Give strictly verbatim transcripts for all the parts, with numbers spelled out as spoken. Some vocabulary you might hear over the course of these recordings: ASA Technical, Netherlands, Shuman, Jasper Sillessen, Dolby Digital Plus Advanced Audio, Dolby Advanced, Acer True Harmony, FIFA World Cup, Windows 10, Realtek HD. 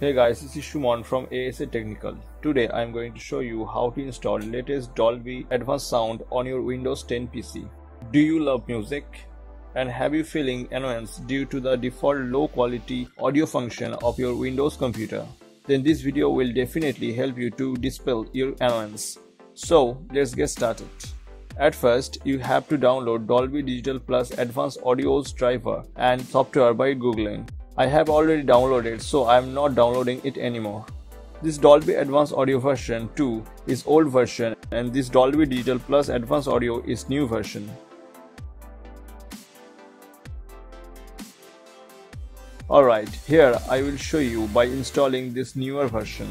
Hey guys, this is Shuman from A S A Technical. Today I am going to show you how to install latest Dolby Advanced sound on your Windows ten P C. Do you love music? And have you feeling annoyance due to the default low quality audio function of your Windows computer? Then this video will definitely help you to dispel your annoyance. So let's get started. At first, you have to download Dolby Digital Plus Advanced Audio's driver and software by googling. I have already downloaded, so I am not downloading it anymore. This Dolby Advanced Audio version two is old version and this Dolby Digital Plus Advanced Audio is new version. Alright, here I will show you by installing this newer version.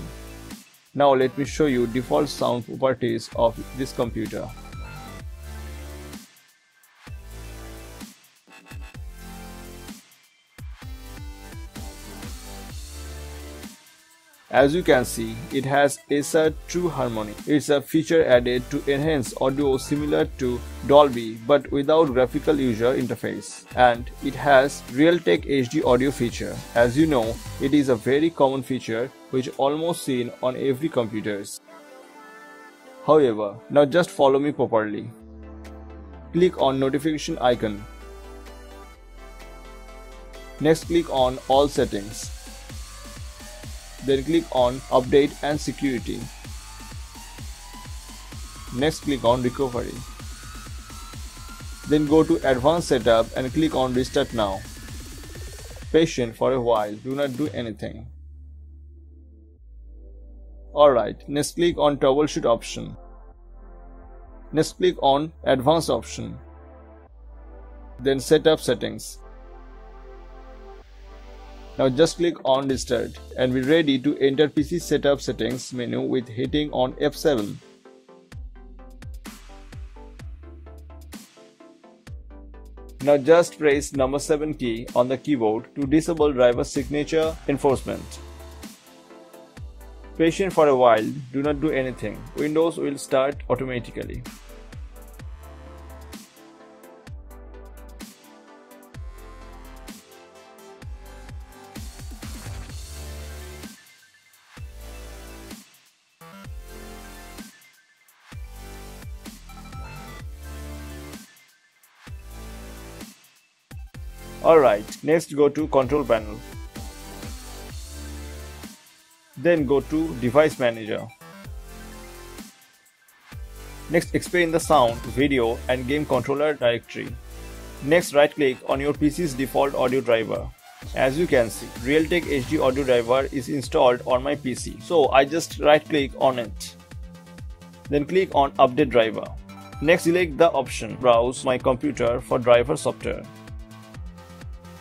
Now let me show you default sound properties of this computer. As you can see, it has Acer True Harmony. It's a feature added to enhance audio similar to Dolby but without graphical user interface. And it has Realtek H D audio feature. As you know, it is a very common feature which almost seen on every computers. However, now just follow me properly. Click on notification icon. Next click on all settings. Then click on Update and Security. Next click on Recovery. Then go to Advanced Setup and click on Restart Now. Patient for a while, do not do anything. Alright, next click on Troubleshoot option. Next click on Advanced option. Then Setup Settings. Now just click on Restart and be ready to enter P C Setup Settings menu with hitting on F seven. Now just press number seven key on the keyboard to disable driver signature enforcement. Patient for a while, do not do anything. Windows will start automatically. Alright, next go to Control Panel. Then go to Device Manager. Next expand the sound, video and game controller directory. Next right click on your P C's default audio driver. As you can see, Realtek H D audio driver is installed on my P C. So I just right click on it. Then click on Update Driver. Next select the option Browse my computer for driver software.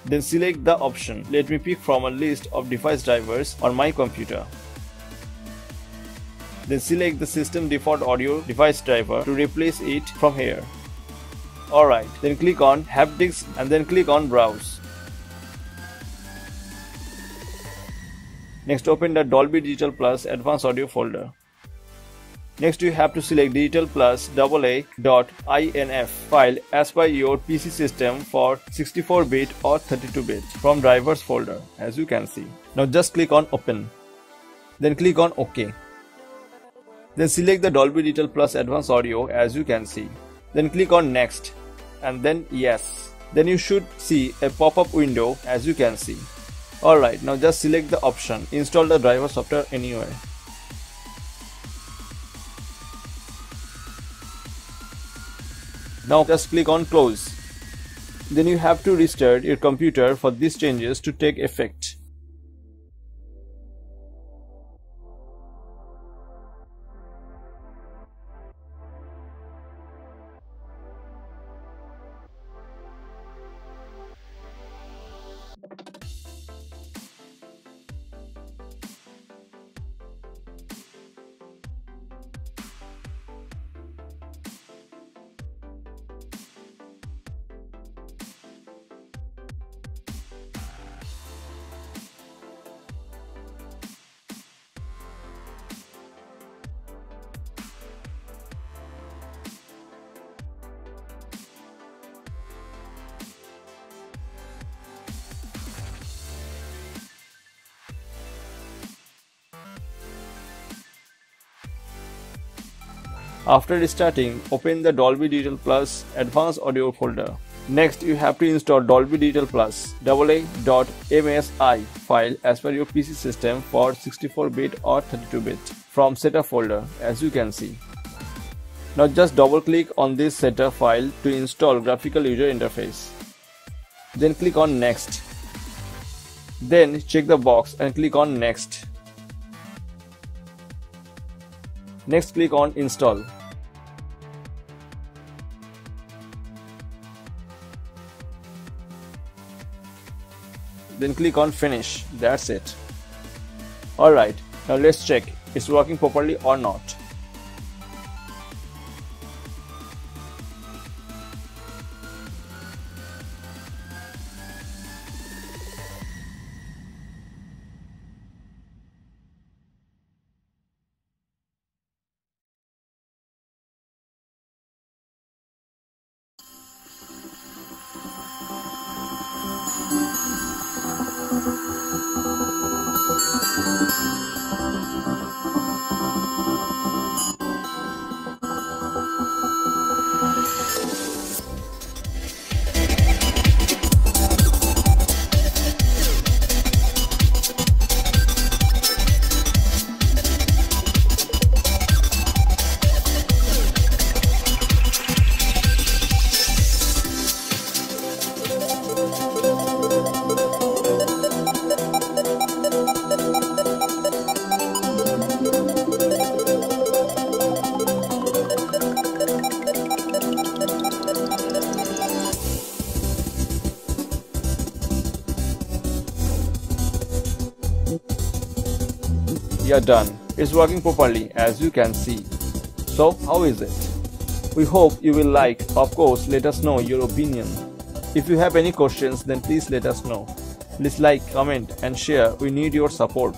Then select the option, let me pick from a list of device drivers on my computer. Then select the system default audio device driver to replace it from here. Alright, then click on Haptics and then click on Browse. Next open the Dolby Digital Plus Advanced Audio folder. Next you have to select Digital Plus A A dot I N F file as per your P C system for sixty-four bit or thirty-two bit from drivers folder, as you can see. Now just click on Open. Then click on OK. Then select the Dolby Digital Plus Advanced Audio, as you can see. Then click on Next and then Yes. Then you should see a pop-up window, as you can see. Alright, now just select the option Install the driver software anywhere. Now just click on Close. Then you have to restart your computer for these changes to take effect. After starting, open the Dolby Digital Plus Advanced Audio folder. Next, you have to install Dolby Digital Plus double A dot M S I file as per your P C system for sixty-four bit or thirty-two bit from setup folder, as you can see. Now just double click on this setup file to install graphical user interface. Then click on Next. Then check the box and click on Next. Next click on Install. Then click on Finish. That's it. Alright, now let's check it's working properly or not. You're done. It's working properly, as you can see. So how is it? We hope you will like. Of course, let us know your opinion. If you have any questions, then please let us know. Please like, comment and share. We need your support.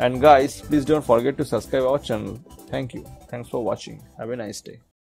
And guys, please don't forget to subscribe our channel. Thank you. Thanks for watching. Have a nice day.